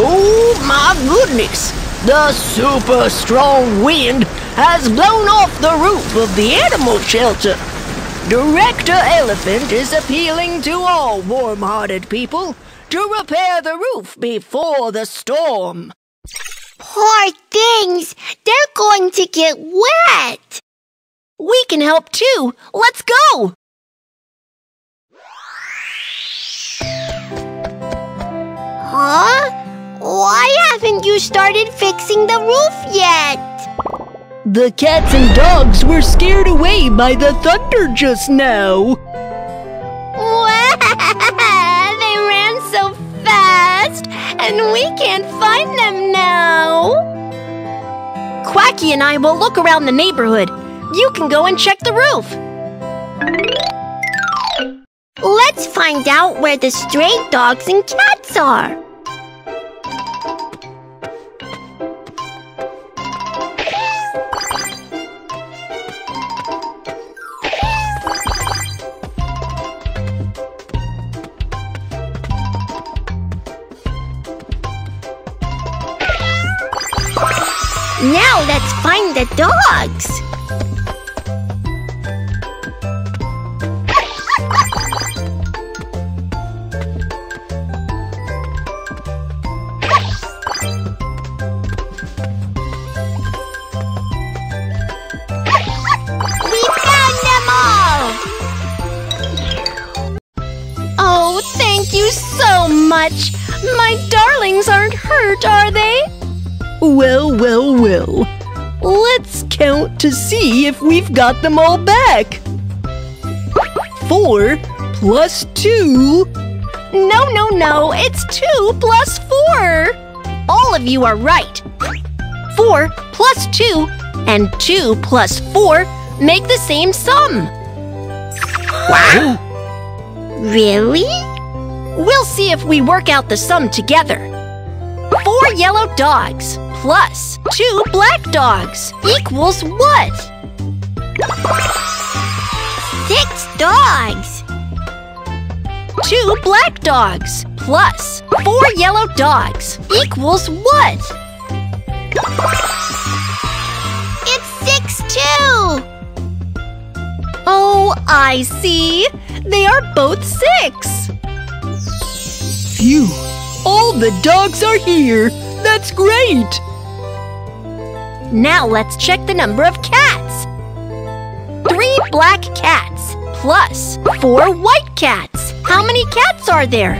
Oh my goodness! The super strong wind has blown off the roof of the animal shelter. Director Elephant is appealing to all warm-hearted people to repair the roof before the storm. Poor things! They're going to get wet! We can help too! Let's go! Huh? Why haven't you started fixing the roof yet? The cats and dogs were scared away by the thunder just now. They ran so fast, and we can't find them now. Quacky and I will look around the neighborhood. You can go and check the roof. Let's find out where the stray dogs and cats are. Now let's find the dogs! We found them all! Oh, thank you so much! My darlings aren't hurt, are they? Well, well, well. Let's count to see if we've got them all back. 4 plus 2. No, it's 2 plus 4. All of you are right. 4 plus 2 and 2 plus 4 make the same sum. Wow! Really? We'll see if we work out the sum together. 4 yellow dogs plus 2 black dogs equals what? 6 dogs. 2 black dogs plus 4 yellow dogs equals what? It's 6 too! Oh, I see. They are both 6. Phew. All the dogs are here! That's great! Now let's check the number of cats. 3 black cats plus 4 white cats. How many cats are there?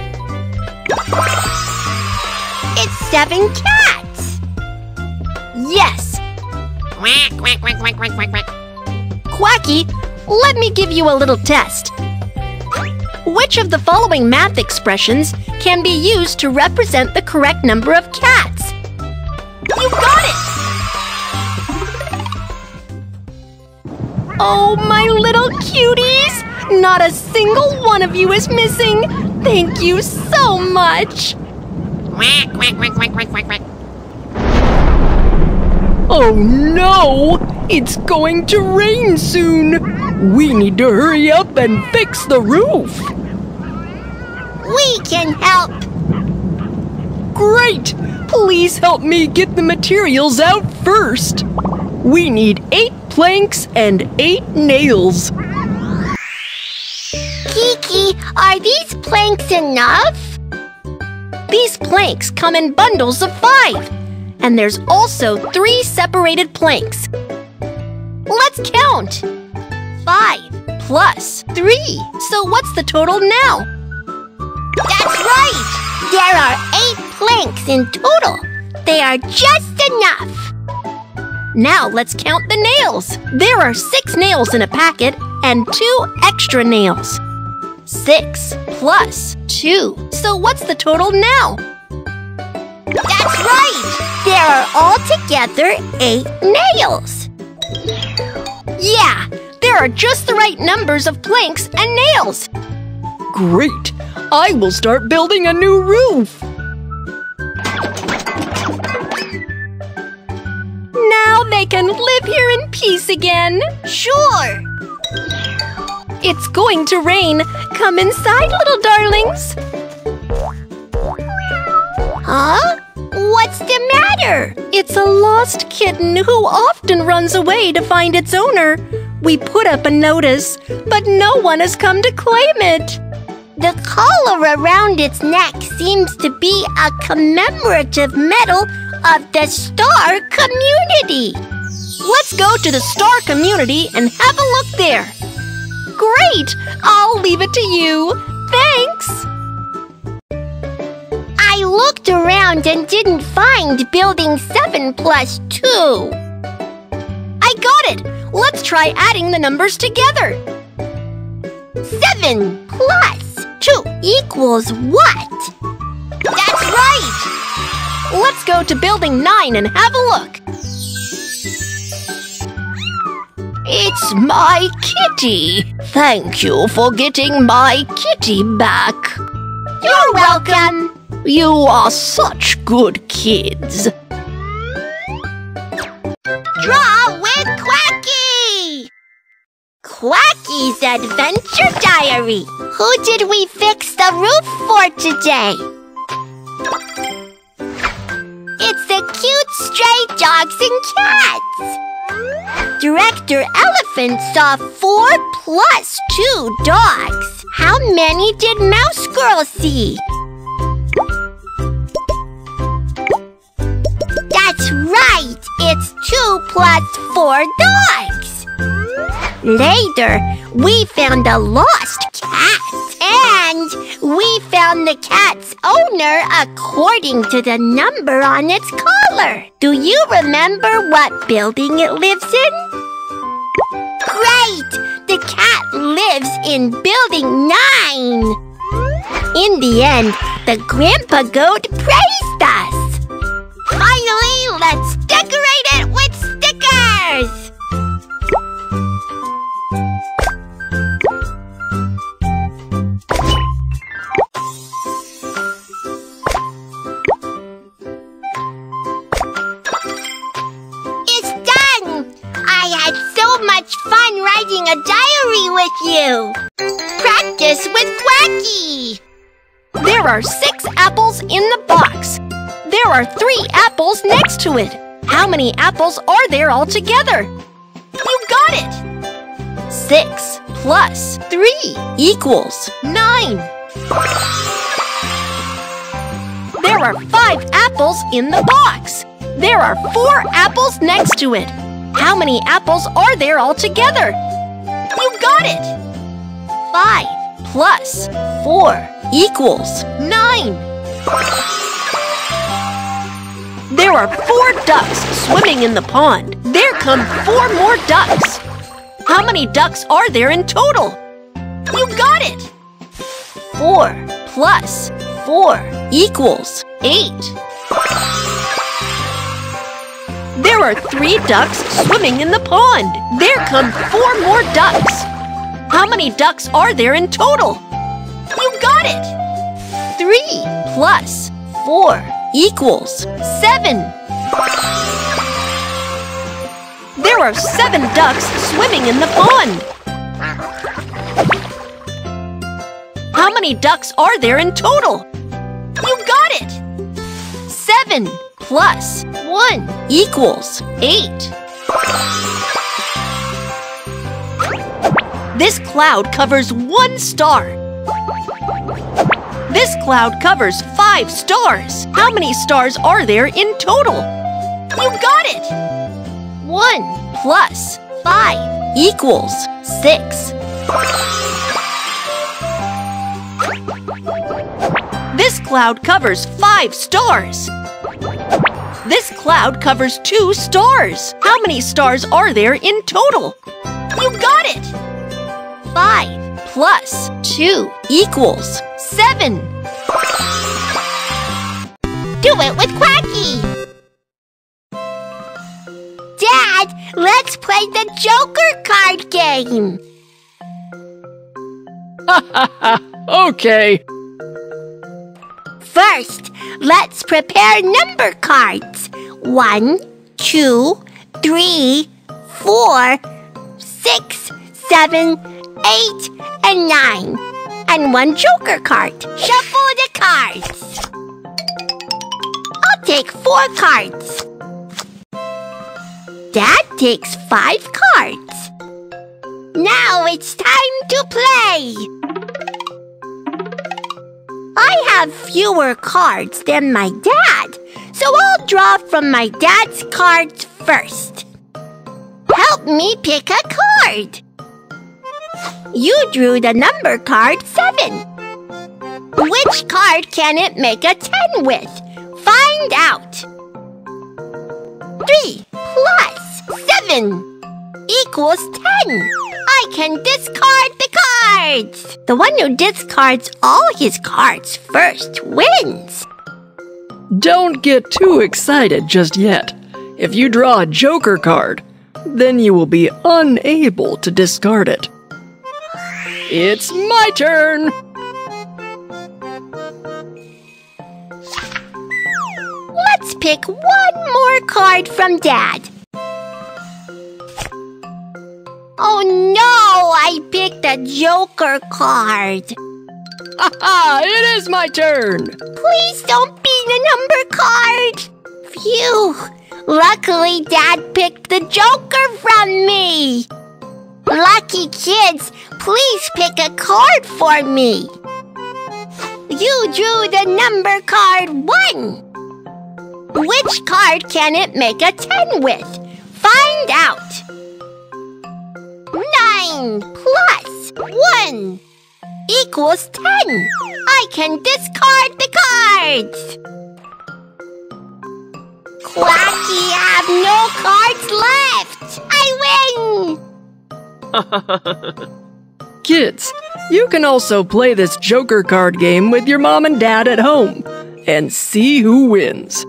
It's 7 cats! Yes! Quack, quack, quack, quack, quack, quack, quack. Quacky, let me give you a little test. Which of the following math expressions can be used to represent the correct number of cats? You got it! Oh, my little cuties! Not a single one of you is missing! Thank you so much! Quack, quack, quack, quack, quack, quack, quack. Oh no! It's going to rain soon! We need to hurry up and fix the roof! We can help! Great! Please help me get the materials out first! We need 8 planks and 8 nails! Kiki, are these planks enough? These planks come in bundles of 5! And there's also 3 separated planks. Let's count! 5 plus 3. So what's the total now? That's right! There are 8 planks in total. They are just enough. Now let's count the nails. There are 6 nails in a packet and 2 extra nails. 6 plus 2. So what's the total now? That's right! There are altogether 8 nails. Yeah, there are just the right numbers of planks and nails. Great! I will start building a new roof! Now they can live here in peace again! Sure! It's going to rain! Come inside, little darlings! Huh? spider! It's a lost kitten who often runs away to find its owner. We put up a notice, but no one has come to claim it. The collar around its neck seems to be a commemorative medal of the Star community. Let's go to the Star community and have a look there. Great! I'll leave it to you. Thanks! I looked around and didn't find building 7 plus 2. I got it! Let's try adding the numbers together. 7 plus 2 equals what? That's right! Let's go to building 9 and have a look. It's my kitty. Thank you for getting my kitty back. You're welcome. You are such good kids. Draw with Quacky! Quacky's Adventure Diary. Who did we fix the roof for today? It's the cute stray dogs and cats. Director Elephant saw 4 plus 2 dogs. How many did Mouse Girl see? That's right! It's 2 plus 4 dogs! Later, we found a lost cat. And we found the cat's owner according to the number on its collar. Do you remember what building it lives in? Great! The cat lives in building 9! In the end, the grandpa goat praised us! Finally, let's decorate it with stickers! It's done! I had so much fun writing a diary with you! Practice with Quacky! There are 6 apples in the box. There are 3 apples next to it. How many apples are there altogether? You got it! 6 plus 3 equals 9. There are 5 apples in the box. There are 4 apples next to it. How many apples are there altogether? You got it! 5 plus 4 equals 9. There are 4 ducks swimming in the pond. There come 4 more ducks. How many ducks are there in total? You got it! 4 plus 4 equals 8. There are 3 ducks swimming in the pond. There come 4 more ducks. How many ducks are there in total? You got it! 3 plus 4 equals 7. There are 7 ducks swimming in the pond. How many ducks are there in total? You got it! 7 plus 1 equals 8. This cloud covers 1 star. This cloud covers 5 stars. How many stars are there in total? You got it! 1 plus 5 equals 6. This cloud covers 5 stars. This cloud covers 2 stars. How many stars are there in total? You got it! 5 plus 2 equals 7. Do it with Quacky! Dad, let's play the Joker card game! Ha ha ha! Okay! First, let's prepare number cards. 1, 2, 3, 4, 6, 7, 8, and 9. And 1 Joker card. Shuffle the cards. I'll take 4 cards. Dad takes 5 cards. Now it's time to play! I have fewer cards than my dad, so I'll draw from my dad's cards first. Help me pick a card. You drew the number card 7. Which card can it make a 10 with? Find out. 3 plus 7 equals 10. I can discard the cards. The one who discards all his cards first wins. Don't get too excited just yet. If you draw a joker card, then you will be unable to discard it. It's my turn! Let's pick one more card from Dad. Oh no, I picked a joker card. Haha, it is my turn! Please don't be the number card! Phew! Luckily, Dad picked the joker from me! Lucky kids, please pick a card for me. You drew the number card 1. Which card can it make a 10 with? Find out. 9 plus 1 equals 10. I can discard the cards. Quacky, I have no cards left. I win! Kids, you can also play this Joker card game with your mom and dad at home and see who wins.